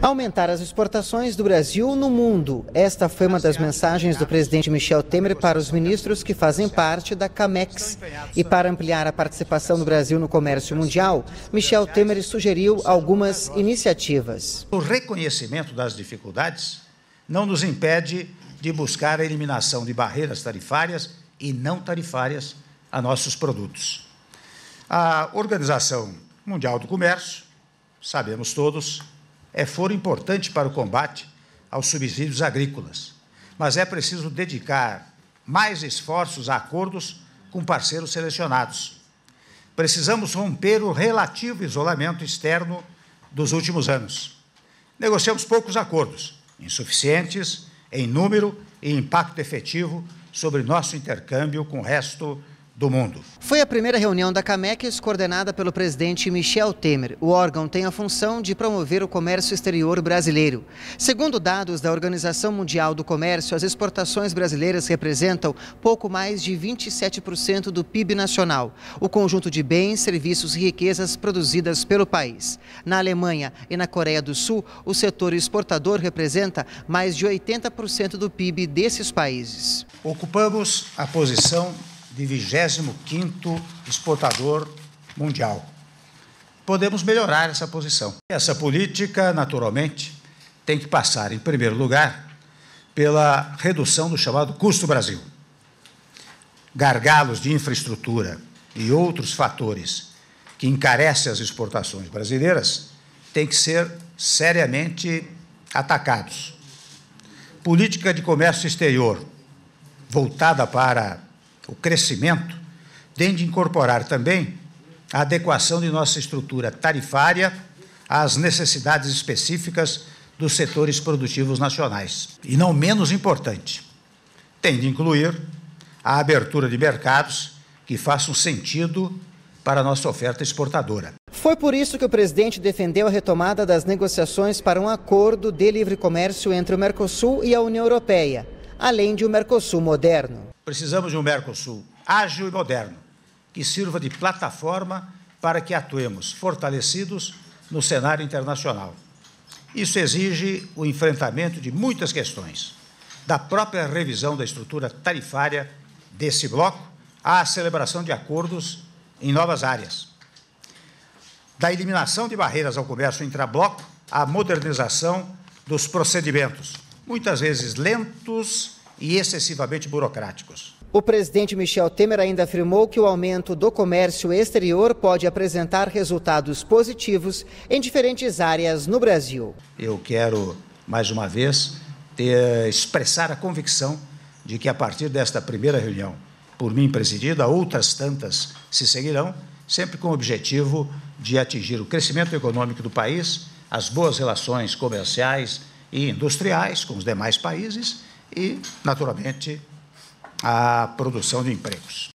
Aumentar as exportações do Brasil no mundo. Esta foi uma das mensagens do presidente Michel Temer para os ministros que fazem parte da CAMEX. E para ampliar a participação do Brasil no comércio mundial, Michel Temer sugeriu algumas iniciativas. O reconhecimento das dificuldades não nos impede de buscar a eliminação de barreiras tarifárias e não tarifárias a nossos produtos. A Organização Mundial do Comércio, sabemos todos, é foro importante para o combate aos subsídios agrícolas, mas é preciso dedicar mais esforços a acordos com parceiros selecionados. Precisamos romper o relativo isolamento externo dos últimos anos. Negociamos poucos acordos, insuficientes em número e impacto efetivo sobre nosso intercâmbio com o resto do mundo. Foi a primeira reunião da CAMEX coordenada pelo presidente Michel Temer. O órgão tem a função de promover o comércio exterior brasileiro. Segundo dados da Organização Mundial do Comércio, as exportações brasileiras representam pouco mais de 27% do PIB nacional, o conjunto de bens, serviços e riquezas produzidas pelo país. Na Alemanha e na Coreia do Sul, o setor exportador representa mais de 80% do PIB desses países. Ocupamos a posição de 25º exportador mundial. Podemos melhorar essa posição. Essa política, naturalmente, tem que passar, em primeiro lugar, pela redução do chamado custo Brasil. Gargalos de infraestrutura e outros fatores que encarecem as exportações brasileiras têm que ser seriamente atacados. Política de comércio exterior voltada para o crescimento tem de incorporar também a adequação de nossa estrutura tarifária às necessidades específicas dos setores produtivos nacionais. E não menos importante, tem de incluir a abertura de mercados que façam sentido para a nossa oferta exportadora. Foi por isso que o presidente defendeu a retomada das negociações para um acordo de livre comércio entre o Mercosul e a União Europeia, além de um Mercosul moderno. Precisamos de um Mercosul ágil e moderno, que sirva de plataforma para que atuemos fortalecidos no cenário internacional. Isso exige o enfrentamento de muitas questões, da própria revisão da estrutura tarifária desse bloco à celebração de acordos em novas áreas, da eliminação de barreiras ao comércio intrabloco à modernização dos procedimentos, muitas vezes lentos e excessivamente burocráticos. O presidente Michel Temer ainda afirmou que o aumento do comércio exterior pode apresentar resultados positivos em diferentes áreas no Brasil. Eu quero, mais uma vez, expressar a convicção de que, a partir desta primeira reunião, por mim presidida, outras tantas se seguirão, sempre com o objetivo de atingir o crescimento econômico do país, as boas relações comerciais e industriais com os demais países e, naturalmente, a produção de empregos.